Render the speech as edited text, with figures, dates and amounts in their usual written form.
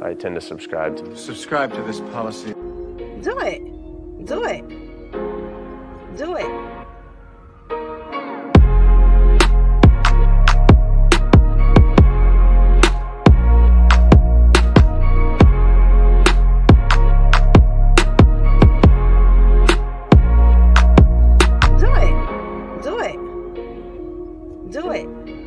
I tend to subscribe to. Subscribe to this policy. Do it. Do it. Do it. Do it.